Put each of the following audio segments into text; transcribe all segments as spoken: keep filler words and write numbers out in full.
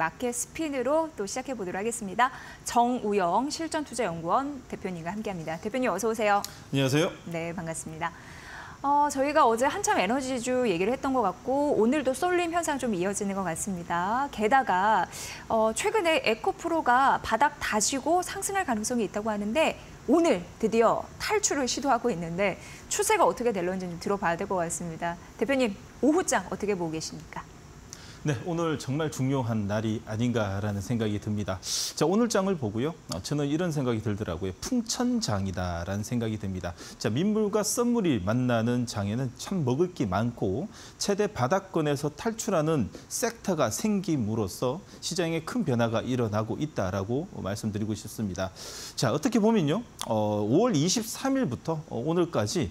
마켓 스핀으로 또 시작해 보도록 하겠습니다. 정우영 실전투자연구원 대표님과 함께합니다. 대표님 어서 오세요. 안녕하세요. 네, 반갑습니다. 어, 저희가 어제 한참 에너지주 얘기를 했던 것 같고 오늘도 쏠림 현상 좀 이어지는 것 같습니다. 게다가 어, 최근에 에코프로가 바닥 다지고 상승할 가능성이 있다고 하는데 오늘 드디어 탈출을 시도하고 있는데 추세가 어떻게 될런지 좀 들어봐야 될 것 같습니다. 대표님 오후장 어떻게 보고 계십니까? 네, 오늘 정말 중요한 날이 아닌가라는 생각이 듭니다. 자, 오늘 장을 보고요. 저는 이런 생각이 들더라고요. 풍천장이다라는 생각이 듭니다. 자, 민물과 썸물이 만나는 장에는 참 먹을 게 많고 최대 바닥권에서 탈출하는 섹터가 생김으로써 시장에 큰 변화가 일어나고 있다라고 말씀드리고 싶습니다. 자, 어떻게 보면요. 어, 오월 이십삼일부터 오늘까지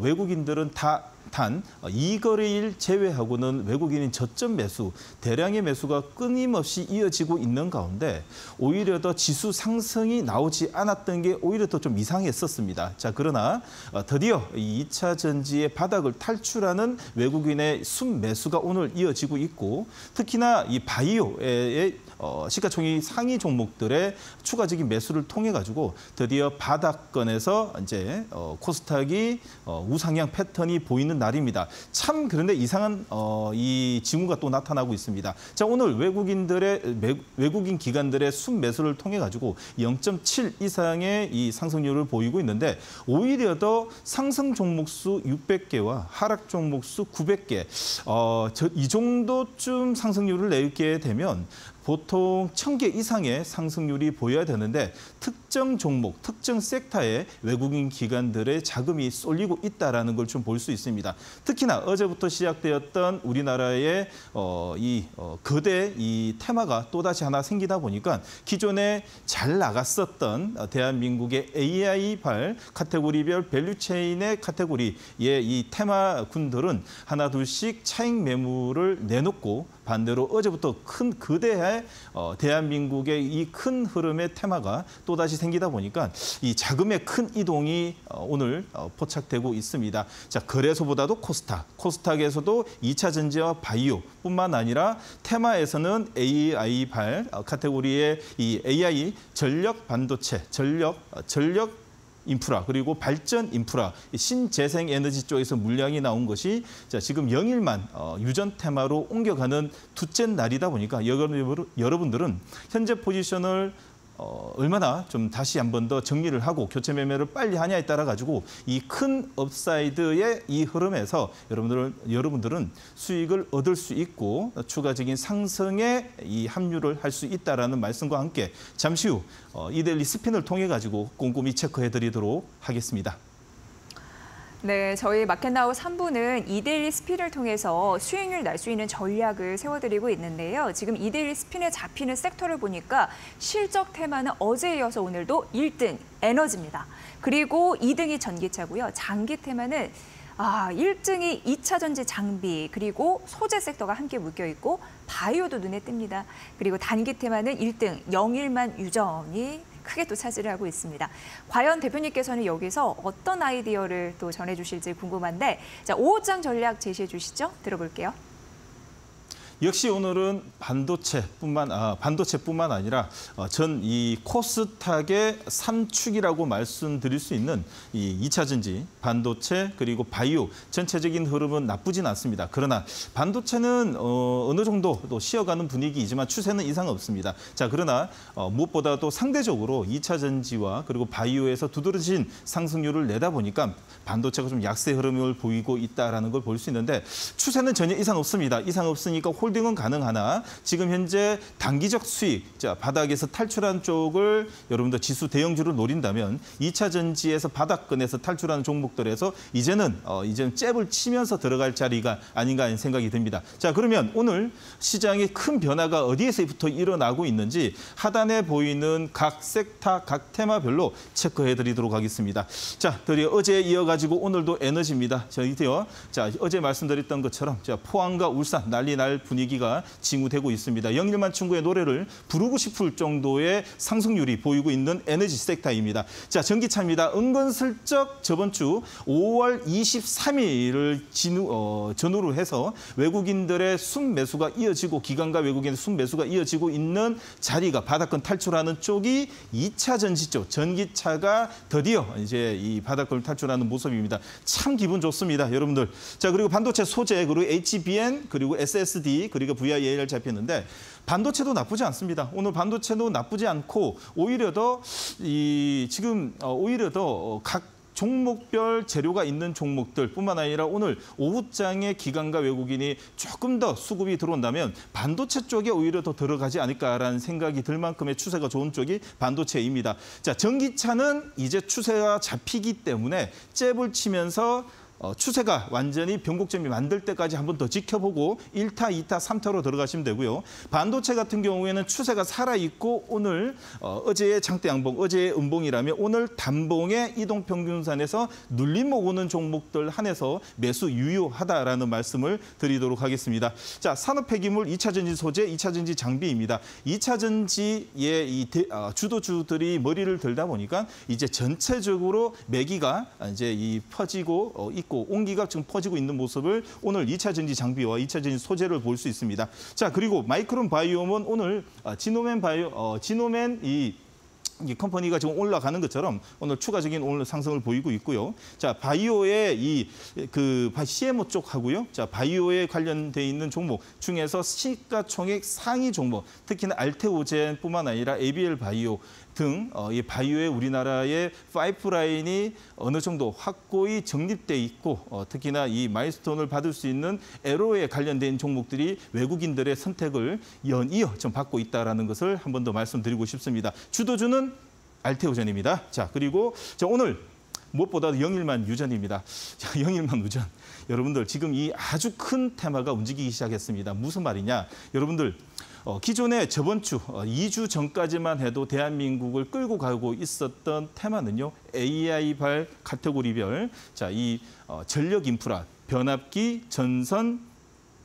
외국인들은 다 단 이거래일 제외하고는 외국인인 저점 매수, 대량의 매수가 끊임없이 이어지고 있는 가운데 오히려 더 지수 상승이 나오지 않았던 게 오히려 더 좀 이상했었습니다. 자, 그러나 드디어 이 이차 전지의 바닥을 탈출하는 외국인의 순매수가 오늘 이어지고 있고 특히나 이 바이오의 어, 시가총액 상위 종목들의 추가적인 매수를 통해 가지고 드디어 바닥권에서 이제 어, 코스닥이 어, 우상향 패턴이 보이는 날입니다. 참 그런데 이상한 어, 이 징후가 또 나타나고 있습니다. 자, 오늘 외국인들의 매, 외국인 기관들의 순매수를 통해 가지고 영점칠 이상의 이 상승률을 보이고 있는데 오히려 더 상승 종목 수 육백 개와 하락 종목 수 구백 개 어, 저, 이 정도쯤 상승률을 내게 되면 보통 천 개 이상의 상승률이 보여야 되는데 특정 종목, 특정 섹터에 외국인 기관들의 자금이 쏠리고 있다는 걸 좀 볼 수 있습니다. 특히나 어제부터 시작되었던 우리나라의 어, 이 어, 거대 이 테마가 또다시 하나 생기다 보니까 기존에 잘 나갔었던 대한민국의 에이아이발 카테고리별 밸류체인의 카테고리의 이 테마군들은 하나 둘씩 차익 매물을 내놓고 반대로 어제부터 큰 거대한 어, 대한민국의 이 큰 흐름의 테마가 또다시 생기다 보니까 이 자금의 큰 이동이 어, 오늘 어, 포착되고 있습니다. 자, 거래소보다도 코스닥, 코스닥에서도 이차 전지와 바이오뿐만 아니라 테마에서는 에이아이발 어, 카테고리의 이 에이아이 전력 반도체, 전력 어, 전력 인프라 그리고 발전 인프라, 신재생 에너지 쪽에서 물량이 나온 것이 자, 지금 영일만 어, 유전 테마로 옮겨가는 두째 날이다 보니까 여러분들은 현재 포지션을 어, 얼마나 좀 다시 한 번 더 정리를 하고 교체 매매를 빨리 하냐에 따라 가지고 이 큰 업사이드의 이 흐름에서 여러분들은, 여러분들은 수익을 얻을 수 있고 추가적인 상승에 이 합류를 할 수 있다라는 말씀과 함께 잠시 후 어, 이데일리 스핀을 통해 가지고 꼼꼼히 체크해드리도록 하겠습니다. 네, 저희 마켓나우 삼 부는 이데일리 스핀을 통해서 수익률 날 수 있는 전략을 세워드리고 있는데요. 지금 이데일리 스핀에 잡히는 섹터를 보니까 실적 테마는 어제에 이어서 오늘도 일등 에너지입니다. 그리고 이등이 전기차고요. 장기 테마는 아, 일등이 이차 전지 장비, 그리고 소재 섹터가 함께 묶여 있고 바이오도 눈에 띕니다. 그리고 단기 테마는 일등 영일만 유전이 크게 또 차지를 하고 있습니다. 과연 대표님께서는 여기서 어떤 아이디어를 또 전해주실지 궁금한데 자, 오후장 전략 제시해 주시죠. 들어볼게요. 역시 오늘은 반도체뿐만 아, 반도체뿐만 아니라 어, 전 이 코스닥의 삼축이라고 말씀드릴 수 있는 이 이차 전지, 반도체 그리고 바이오 전체적인 흐름은 나쁘진 않습니다. 그러나 반도체는 어, 어느 정도 또 쉬어가는 분위기이지만 추세는 이상 없습니다. 자, 그러나 어, 무엇보다도 상대적으로 이차 전지와 그리고 바이오에서 두드러진 상승률을 내다 보니까 반도체가 좀 약세 흐름을 보이고 있다라는 걸 볼 수 있는데 추세는 전혀 이상 없습니다. 이상 없으니까 홀딩은 가능하나 지금 현재 단기적 수익, 자, 바닥에서 탈출한 쪽을 여러분들 지수 대형주로 노린다면 이차 전지에서 바닥권에서 탈출하는 종목들에서 이제는 어, 이제는 잽을 치면서 들어갈 자리가 아닌가 하는 생각이 듭니다. 자, 그러면 오늘 시장의 큰 변화가 어디에서부터 일어나고 있는지 하단에 보이는 각 섹터, 각 테마별로 체크해드리도록 하겠습니다. 자, 드디어 어제에 이어가지고 오늘도 에너지입니다. 저희 드디어 자, 어제 말씀드렸던 것처럼 자, 포항과 울산 난리 날 분위기 분위기가 징후되고 있습니다. 영일만 친구의 노래를 부르고 싶을 정도의 상승률이 보이고 있는 에너지 섹터입니다. 자, 전기차입니다. 은근슬쩍 저번 주 오월 이십삼일을 진우, 어, 전후로 해서 외국인들의 순매수가 이어지고 기관과 외국인의 순매수가 이어지고 있는 자리가 바닥권 탈출하는 쪽이 이차 전지 쪽, 전기차가 드디어 이제 이 바닥권을 탈출하는 모습입니다. 참 기분 좋습니다, 여러분들. 자, 그리고 반도체 소재, 그리고 에이치비엔, 그리고 에스에스디, 그리고 브이아이엘 잡혔는데 반도체도 나쁘지 않습니다. 오늘 반도체도 나쁘지 않고 오히려 더 이 지금 오히려 더 각 종목별 재료가 있는 종목들 뿐만 아니라 오늘 오후장에 기관과 외국인이 조금 더 수급이 들어온다면 반도체 쪽에 오히려 더 들어가지 않을까라는 생각이 들 만큼의 추세가 좋은 쪽이 반도체입니다. 자, 전기차는 이제 추세가 잡히기 때문에 잽을 치면서 어, 추세가 완전히 변곡점이 만들 때까지 한 번 더 지켜보고 일타, 이타, 삼타로 들어가시면 되고요. 반도체 같은 경우에는 추세가 살아있고 오늘 어, 어제의 장대양봉, 어제의 음봉이라면 오늘 단봉의 이동평균선에서 눌림목 오는 종목들 한해서 매수 유효하다라는 말씀을 드리도록 하겠습니다. 자, 산업폐기물 이차 전지 소재, 이차 전지 장비입니다. 이차 전지의 이 대, 어, 주도주들이 머리를 들다 보니까 이제 전체적으로 매기가 이제 이 퍼지고 어, 있고 온기가 지금 퍼지고 있는 모습을 오늘 이차 전지 장비와 이차 전지 소재를 볼 수 있습니다. 자, 그리고 마이크론 바이옴은 오늘 지노멘 바이오 어, 지노멘 이 이 컴퍼니가 지금 올라가는 것처럼 오늘 추가적인 오늘 상승을 보이고 있고요. 자, 바이오의 이 그 씨엠오 쪽하고요. 자, 바이오에 관련돼 있는 종목 중에서 시가총액 상위 종목, 특히나 알테오젠뿐만 아니라 에이비엘바이오 등 이 바이오의 우리나라의 파이프라인이 어느 정도 확고히 정립돼 있고 특히나 이 마일스톤을 받을 수 있는 에로에 관련된 종목들이 외국인들의 선택을 연이어 좀 받고 있다라는 것을 한 번 더 말씀드리고 싶습니다. 주도주는 알테오젠입니다. 자, 그리고 자, 오늘 무엇보다도 영일만 유전입니다. 자, 영일만 유전. 여러분들 지금 이 아주 큰 테마가 움직이기 시작했습니다. 무슨 말이냐? 여러분들 어, 기존에 저번 주 어, 이 주 전까지만 해도 대한민국을 끌고 가고 있었던 테마는요. 에이아이발 카테고리별 자, 이 어, 전력 인프라, 변압기, 전선,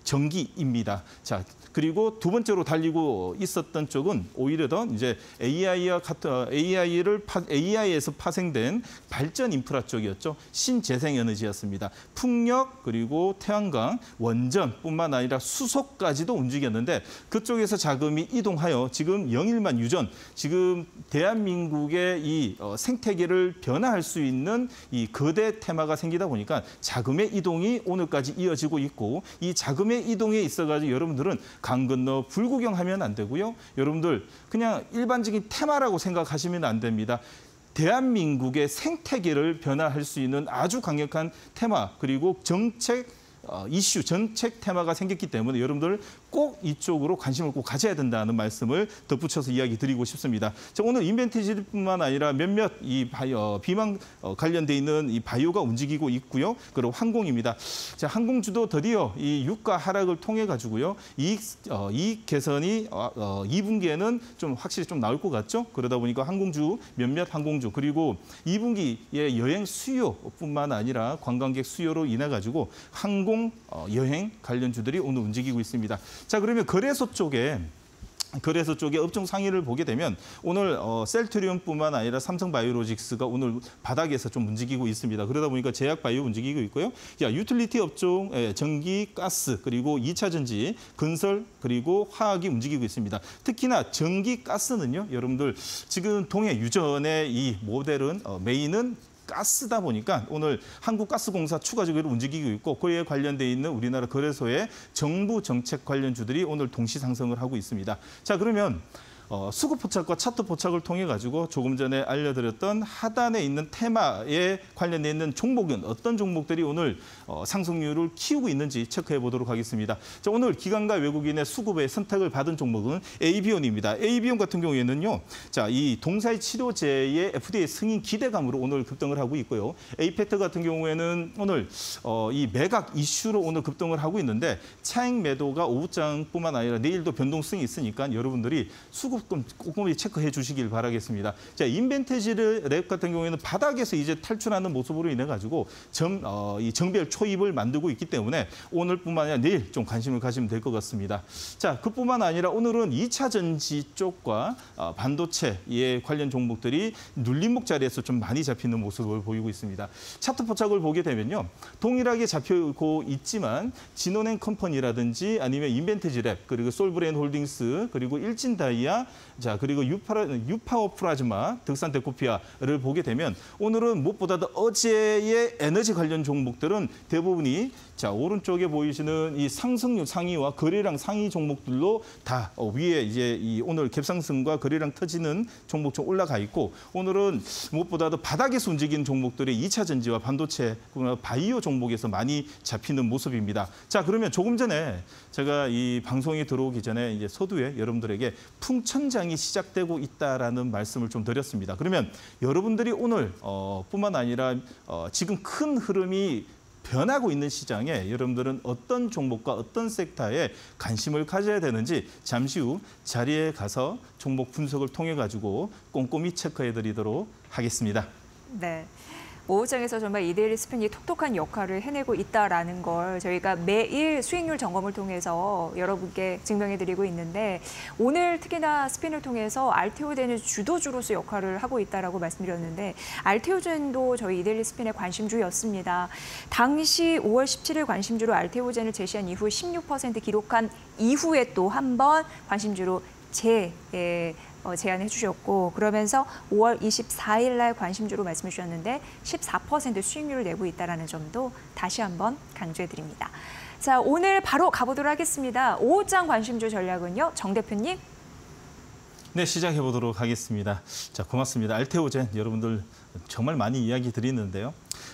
전기입니다. 자, 그리고 두 번째로 달리고 있었던 쪽은 오히려 더 이제 에이아이와 에이아이를 에이아이에서 파생된 발전 인프라 쪽이었죠. 신재생 에너지였습니다. 풍력 그리고 태양광, 원전뿐만 아니라 수소까지도 움직였는데 그쪽에서 자금이 이동하여 지금 영일만 유전, 지금 대한민국의 이 생태계를 변화할 수 있는 이 거대 테마가 생기다 보니까 자금의 이동이 오늘까지 이어지고 있고 이 자금의 이동에 있어가지고 여러분들은 강 건너 불구경하면 안 되고요. 여러분들 그냥 일반적인 테마라고 생각하시면 안 됩니다. 대한민국의 생태계를 변화할 수 있는 아주 강력한 테마 그리고 정책 어, 이슈, 정책 테마가 생겼기 때문에 여러분들 꼭 이쪽으로 관심을 꼭 가져야 된다는 말씀을 덧붙여서 이야기 드리고 싶습니다. 자, 오늘 인벤티지뿐만 아니라 몇몇 이 바이오, 비만 어, 관련돼 있는 이 바이오가 움직이고 있고요. 그리고 항공입니다. 자, 항공주도 드디어 이 유가 하락을 통해 가지고요. 이익, 어, 이익 개선이 어, 어, 이분기에는 좀 확실히 좀 나올 것 같죠? 그러다 보니까 항공주, 몇몇 항공주 그리고 이분기의 여행 수요뿐만 아니라 관광객 수요로 인해 가지고 항공 여행 관련주들이 오늘 움직이고 있습니다. 자, 그러면 거래소 쪽에 거래소 쪽에 업종 상위를 보게 되면 오늘 어, 셀트리온뿐만 아니라 삼성바이오로직스가 오늘 바닥에서 좀 움직이고 있습니다. 그러다 보니까 제약바이오 움직이고 있고요. 자, 유틸리티 업종, 예, 전기, 가스, 그리고 이차 전지, 건설, 그리고 화학이 움직이고 있습니다. 특히나 전기, 가스는요. 여러분들 지금 동해 유전의 이 모델은 어, 메인은 가스다 보니까 오늘 한국가스공사 추가적으로 움직이고 있고 그에 관련돼 있는 우리나라 거래소의 정부 정책 관련주들이 오늘 동시 상승을 하고 있습니다. 자, 그러면 어, 수급 포착과 차트 포착을 통해 가지고 조금 전에 알려드렸던 하단에 있는 테마에 관련돼 있는 종목은 어떤 종목들이 오늘 어, 상승률을 키우고 있는지 체크해 보도록 하겠습니다. 자, 오늘 기관과 외국인의 수급에 선택을 받은 종목은 에이비온입니다. 에이비온 같은 경우에는요, 자, 이 동사의 치료제의 에프디에이 승인 기대감으로 오늘 급등을 하고 있고요. 에이펙트 같은 경우에는 오늘 어, 이 매각 이슈로 오늘 급등을 하고 있는데 차익 매도가 오후장뿐만 아니라 내일도 변동성이 있으니까 여러분들이 수급 조금 꼼꼼히 체크해 주시길 바라겠습니다. 자, 인벤티지랩 같은 경우에는 바닥에서 이제 탈출하는 모습으로 인해 가지고 점, 어, 이 정별 초입을 만들고 있기 때문에 오늘뿐만 아니라 내일 좀 관심을 가시면 될 것 같습니다. 자, 그뿐만 아니라 오늘은 이차 전지 쪽과 어, 반도체에 관련 종목들이 눌림목 자리에서 좀 많이 잡히는 모습을 보이고 있습니다. 차트 포착을 보게 되면요, 동일하게 잡히고 있지만 진원앤컴퍼니라든지 아니면 인벤티지랩, 그리고 솔브레인홀딩스, 그리고 일진다이아, 자, 그리고 유파라, 뉴파워프라즈마, 득산데코피아를 보게 되면 오늘은 무엇보다도 어제의 에너지 관련 종목들은 대부분이 자, 오른쪽에 보이시는 이 상승률 상위와 거래량 상위 종목들로 다 위에 이제 이 오늘 갭상승과 거래량 터지는 종목처럼 올라가 있고, 오늘은 무엇보다도 바닥에서 움직이는 종목들이 이차 전지와 반도체, 바이오 종목에서 많이 잡히는 모습입니다. 자, 그러면 조금 전에 제가 이 방송이 들어오기 전에 이제 서두에 여러분들에게 풍천장이 시작되고 있다라는 말씀을 좀 드렸습니다. 그러면 여러분들이 오늘 어, 뿐만 아니라 어, 지금 큰 흐름이 변하고 있는 시장에 여러분들은 어떤 종목과 어떤 섹터에 관심을 가져야 되는지 잠시 후 자리에 가서 종목 분석을 통해 가지고 꼼꼼히 체크해드리도록 하겠습니다. 네. 오후장에서 정말 이데일리 스핀이 톡톡한 역할을 해내고 있다라는 걸 저희가 매일 수익률 점검을 통해서 여러분께 증명해드리고 있는데, 오늘 특히나 스핀을 통해서 알테오젠이 주도주로서 역할을 하고 있다라고 말씀드렸는데, 알테오젠도 저희 이데일리 스핀의 관심주였습니다. 당시 오월 십칠일 관심주로 알테오젠을 제시한 이후 십육 퍼센트 기록한 이후에 또 한 번 관심주로 재 예, 어, 제안해 주셨고, 그러면서 오월 이십사일 날 관심주로 말씀해 주셨는데 십사 퍼센트 수익률을 내고 있다는 점도 다시 한번 강조해 드립니다. 자, 오늘 바로 가보도록 하겠습니다. 오후장 관심주 전략은요, 정 대표님. 네, 시작해 보도록 하겠습니다. 자, 고맙습니다. 알테오젠 여러분들 정말 많이 이야기 드리는데요.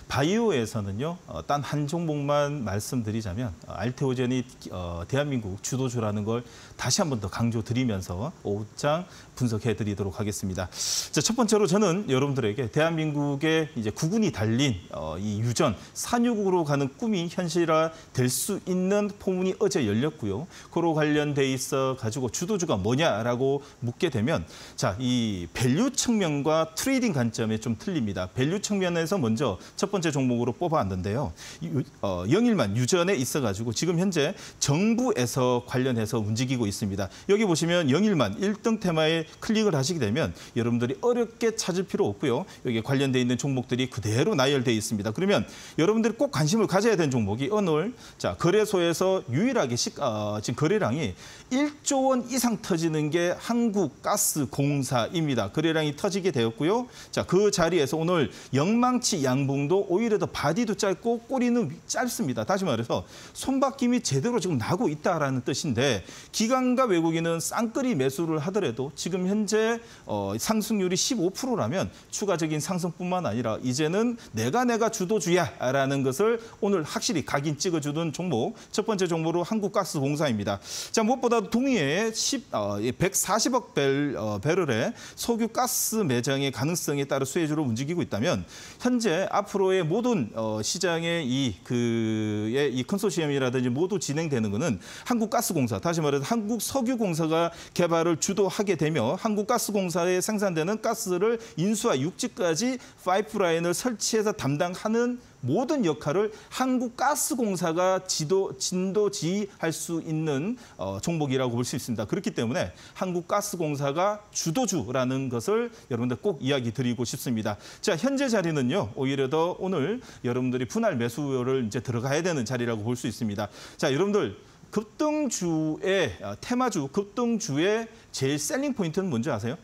바이오에서는요, 딴 한 종목만 말씀드리자면 알테오젠이 대한민국 주도주라는 걸 다시 한 번 더 강조드리면서 오후장 분석해드리도록 하겠습니다. 자, 첫 번째로 저는 여러분들에게 대한민국의 이제 구군이 달린 이 유전 산유국으로 가는 꿈이 현실화될 수 있는 포문이 어제 열렸고요. 그로 관련돼 있어 가지고 주도주가 뭐냐라고 묻게 되면, 자, 이 밸류 측면과 트레이딩 관점에 좀 틀립니다. 밸류 측면에서 먼저 첫 번째 종목으로 뽑아왔는데요. 영일만 유전에 있어가지고 지금 현재 정부에서 관련해서 움직이고 있습니다. 여기 보시면 영일만 일 등 테마에 클릭을 하시게 되면 여러분들이 어렵게 찾을 필요 없고요. 여기에 관련돼 있는 종목들이 그대로 나열돼 있습니다. 그러면 여러분들이 꼭 관심을 가져야 되는 종목이 오늘 자, 거래소에서 유일하게 시, 어, 지금 거래량이 일조 원 이상 터지는 게 한국가스공사입니다. 거래량이 터지게 되었고요. 자, 그 자리에서 오늘 영망치 양봉도 오히려 더 바디도 짧고 꼬리는 짧습니다. 다시 말해서 손바뀜이 제대로 지금 나고 있다라는 뜻인데, 기관과 외국인은 쌍끌이 매수를 하더라도 지금 현재 어, 상승률이 십오 퍼센트라면 추가적인 상승뿐만 아니라 이제는 내가 내가 주도주야라는 것을 오늘 확실히 각인 찍어주는 종목, 첫 번째 종목으로 한국가스공사입니다. 자, 무엇보다도 동해에 백사십억 벨, 어, 배럴의 석유 가스 매장의 가능성에 따라 수혜주로 움직이고 있다면, 현재 앞으로의 모든 시장의 이 그의 이 컨소시엄이라든지 모두 진행되는 것은 한국가스공사, 다시 말해서 한국석유공사가 개발을 주도하게 되며 한국가스공사에 생산되는 가스를 인수와 육지까지 파이프라인을 설치해서 담당하는 모든 역할을 한국가스공사가 지도, 진도지휘할 수 있는 어, 종목이라고 볼 수 있습니다. 그렇기 때문에 한국가스공사가 주도주라는 것을 여러분들 꼭 이야기 드리고 싶습니다. 자, 현재 자리는요, 오히려 더 오늘 여러분들이 분할 매수를 이제 들어가야 되는 자리라고 볼 수 있습니다. 자, 여러분들 급등주의 테마주, 급등주의 제일 셀링 포인트는 뭔지 아세요?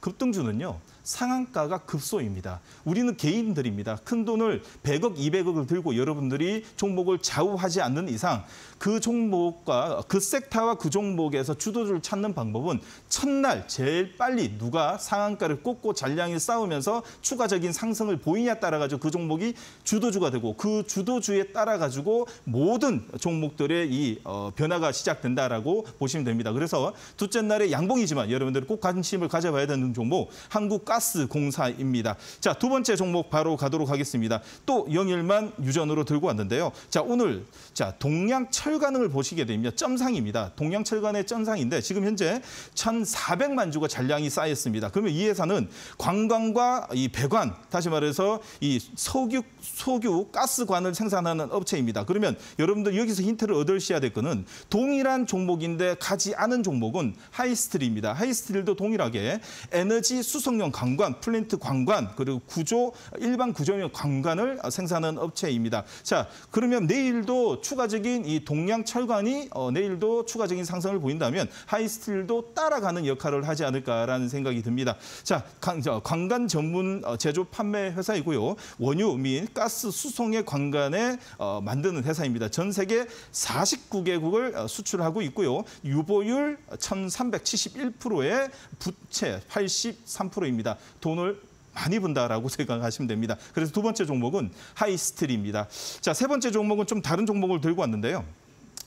급등주는요, 상한가가 급소입니다. 우리는 개인들입니다. 큰 돈을 백억, 이백억을 들고 여러분들이 종목을 좌우하지 않는 이상 그 종목과 그 섹터와 그 종목에서 주도주를 찾는 방법은 첫날 제일 빨리 누가 상한가를 꽂고 잔량이 쌓으면서 추가적인 상승을 보이냐 따라 가지고 그 종목이 주도주가 되고, 그 주도주에 따라 가지고 모든 종목들의 이 어, 변화가 시작된다라고 보시면 됩니다. 그래서 둘째 날의 양봉이지만 여러분들이 꼭 관심을 가져봐야 되는 종목, 한국가 한국가스공사입니다. 자, 두 번째 종목 바로 가도록 하겠습니다. 또 영일만 유전으로 들고 왔는데요. 자, 오늘 자 동양철강을 보시게 되면 점상입니다. 동양철강의 점상인데 지금 현재 천사백만 주가 잔량이 쌓였습니다. 그러면 이 회사는 관광과 이 배관, 다시 말해서 이 석유, 석유 가스관을 생산하는 업체입니다. 그러면 여러분들 여기서 힌트를 얻으셔야 될 거는 동일한 종목인데 가지 않은 종목은 하이스틸입니다. 하이스틸도 동일하게 에너지 수송용 관관, 플랜트 관관, 그리고 구조, 일반 구조용 관관을 생산하는 업체입니다. 자, 그러면 내일도 추가적인 이 동양철관이 어, 내일도 추가적인 상승을 보인다면 하이스틸도 따라가는 역할을 하지 않을까라는 생각이 듭니다. 자, 관관 전문 제조 판매 회사이고요. 원유 및 가스 수송의 관관에 어, 만드는 회사입니다. 전 세계 사십구 개국을 수출하고 있고요. 유보율 천삼백칠십일 퍼센트에 부채 팔십삼 퍼센트입니다. 돈을 많이 분다라고 생각하시면 됩니다. 그래서 두 번째 종목은 하이스틸입니다. 자, 세 번째 종목은 좀 다른 종목을 들고 왔는데요.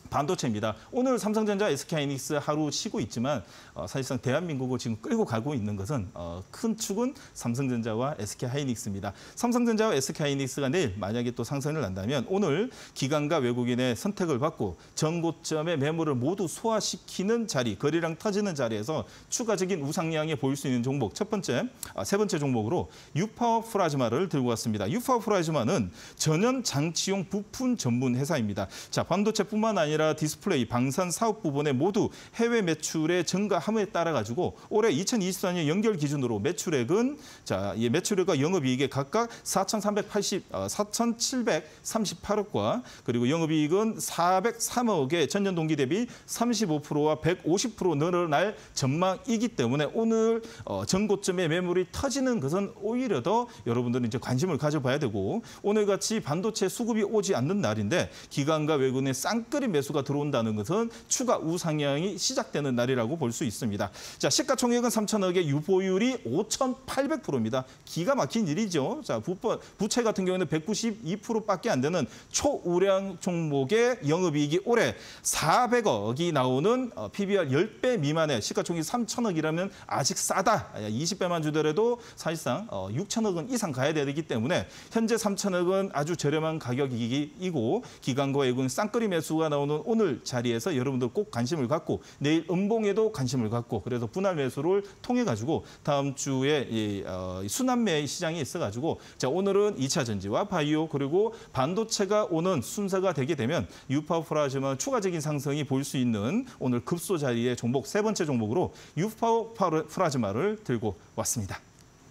반도체입니다. 오늘 삼성전자, 에스케이하이닉스 하루 쉬고 있지만 어, 사실상 대한민국을 지금 끌고 가고 있는 것은 어, 큰 축은 삼성전자와 에스케이하이닉스입니다. 삼성전자와 에스케이하이닉스가 내일 만약에 또 상승을 한다면 오늘 기관과 외국인의 선택을 받고 전고점의 매물을 모두 소화시키는 자리, 거래량 터지는 자리에서 추가적인 우상향에 보일 수 있는 종목, 첫 번째, 아, 세 번째 종목으로 뉴파워프라즈마를 들고 왔습니다. 뉴파워프라즈마는 전연 장치용 부품 전문 회사입니다. 자, 반도체뿐만 아니라 디스플레이, 방산 사업 부분에 모두 해외 매출의 증가함에 따라 가지고 올해 이천이십사 년 연결 기준으로 매출액은 자, 이 매출액과 영업이익에 각각 사천칠백삼십팔억과 그리고 영업이익은 사백삼억에 전년 동기 대비 삼십오 퍼센트와 백오십 퍼센트 늘어날 전망이기 때문에 오늘 어, 전고점의 매물이 터지는 것은 오히려 더 여러분들은 이제 관심을 가져봐야 되고, 오늘 같이 반도체 수급이 오지 않는 날인데 기관과 외국인의 쌍끌이 매수 가 들어온다는 것은 추가 우상향이 시작되는 날이라고 볼 수 있습니다. 자, 시가총액은 삼천억에 유보율이 오천팔백 퍼센트입니다. 기가 막힌 일이죠. 자, 부법, 부채 같은 경우에는 백구십이 퍼센트밖에 안 되는 초우량 종목의 영업이익이 올해 사백억이 나오는 피비알 십 배 미만의 시가총액 삼천억이라면 아직 싸다. 이십 배만 주더라도 사실상 육천억은 이상 가야 되기 때문에 현재 삼천억은 아주 저렴한 가격이고 기관과 외국인 쌍끌이 매수가 나오는 오늘 자리에서 여러분들 꼭 관심을 갖고 내일 음봉에도 관심을 갖고, 그래서 분할 매수를 통해 가지고 다음 주에 이, 어, 순환매 시장이 있어 가지고 자, 오늘은 이차전지와 바이오 그리고 반도체가 오는 순서가 되게 되면 뉴파워프라즈마 추가적인 상승이 보일 수 있는 오늘 급소 자리의 종목, 세 번째 종목으로 뉴파워프라즈마를 들고 왔습니다.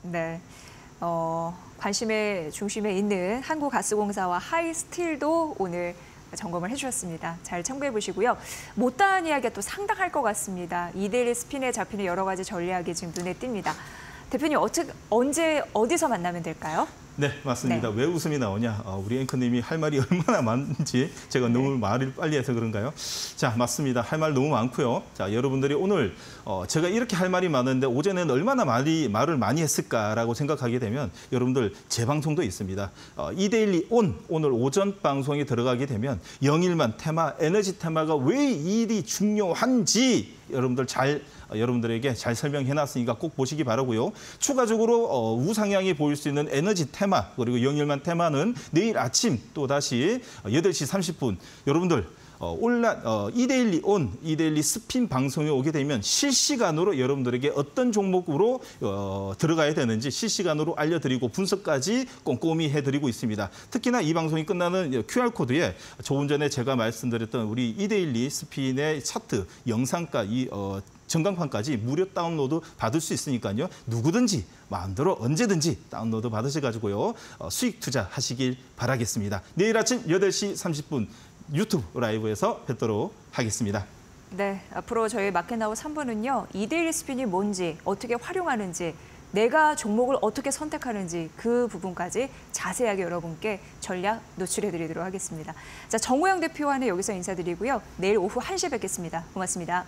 네. 어, 관심의 중심에 있는 한국가스공사와 하이스틸도 오늘 점검을 해주셨습니다. 잘 참고해 보시고요. 못다한 이야기가 또 상당할 것 같습니다. 이데일리 스핀에 잡히는 여러 가지 전략이 지금 눈에 띕니다. 대표님, 어째, 언제 어디서 만나면 될까요? 네, 맞습니다. 네. 왜 웃음이 나오냐? 어, 우리 앵커님이 할 말이 얼마나 많은지 제가 너무 네. 말을 빨리 해서 그런가요? 자, 맞습니다. 할 말 너무 많고요. 자, 여러분들이 오늘 어, 제가 이렇게 할 말이 많은데 오전에는 얼마나 말이, 말을 많이 했을까라고 생각하게 되면 여러분들 재방송도 있습니다. 어, 이데일리 온, 오늘 오전 방송에 들어가게 되면 영일만 테마, 에너지 테마가 왜 일이 중요한지 여러분들 잘 여러분들에게 잘 설명해놨으니까 꼭 보시기 바라고요. 추가적으로 어, 우상향이 보일 수 있는 에너지 테마 그리고 영일만 테마는 내일 아침 또다시 여덟 시 삼십 분 여러분들 어, 온라인 어, 이데일리 온, 이데일리 스핀 방송에 오게 되면 실시간으로 여러분들에게 어떤 종목으로 어, 들어가야 되는지 실시간으로 알려드리고 분석까지 꼼꼼히 해드리고 있습니다. 특히나 이 방송이 끝나는 큐알 코드에 조금 전에 제가 말씀드렸던 우리 이데일리 스핀의 차트, 영상과 이 어, 전광판까지 무료 다운로드 받을 수 있으니까요. 누구든지 마음대로 언제든지 다운로드 받으셔가지고요. 어, 수익 투자하시길 바라겠습니다. 내일 아침 여덟 시 삼십 분 유튜브 라이브에서 뵙도록 하겠습니다. 네, 앞으로 저희 마켓나우 삼 부는요. 이데일리 스핀이 뭔지, 어떻게 활용하는지, 내가 종목을 어떻게 선택하는지 그 부분까지 자세하게 여러분께 전략 노출해드리도록 하겠습니다. 자, 정우영 대표와는 여기서 인사드리고요. 내일 오후 한 시에 뵙겠습니다. 고맙습니다.